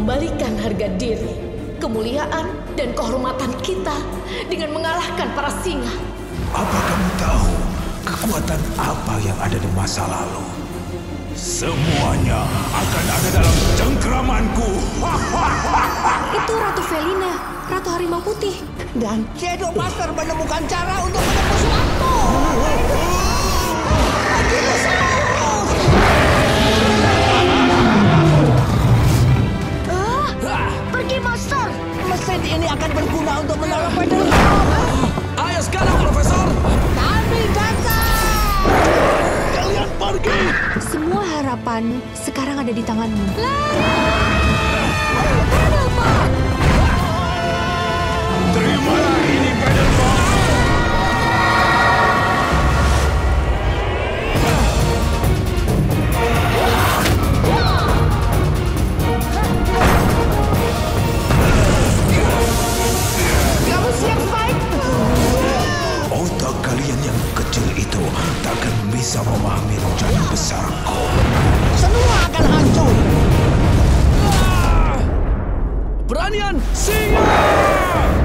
mengembalikan harga diri, kemuliaan, dan kehormatan kita dengan mengalahkan para singa. Apa kamu tahu kekuatan apa yang ada di masa lalu? Semuanya akan ada dalam cengkramanku. Itu Ratu Felina, Ratu Harimau Putih. Dan Shadow Master menemukan cara untuk menembus waktu. Pergi, Master. Mesin ini akan berguna untuk menolong penduduk. Ayo sekarang, Profesor. Kami datang. Kalian pergi. Semua harapan sekarang ada di tanganmu. Lari! Bisa memahami rencana besarku. Semua akan hancur. Beranian singa!